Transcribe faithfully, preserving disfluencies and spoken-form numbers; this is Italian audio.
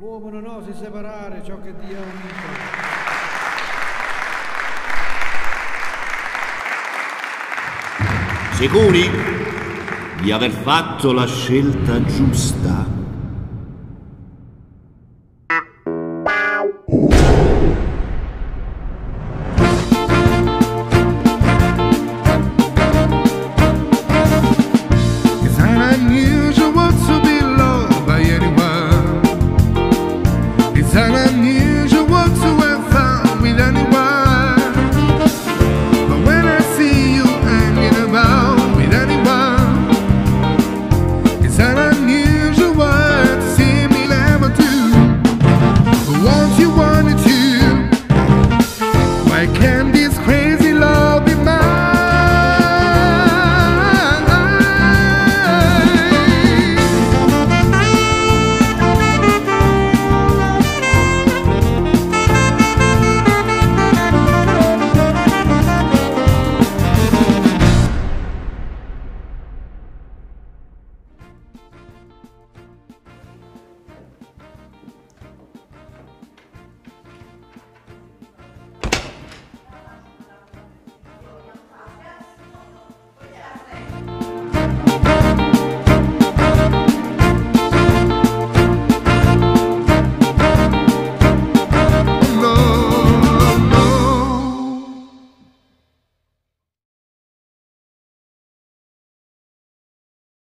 L'uomo non osi separare ciò che Dio ha unito. Sicuri di aver fatto la scelta giusta?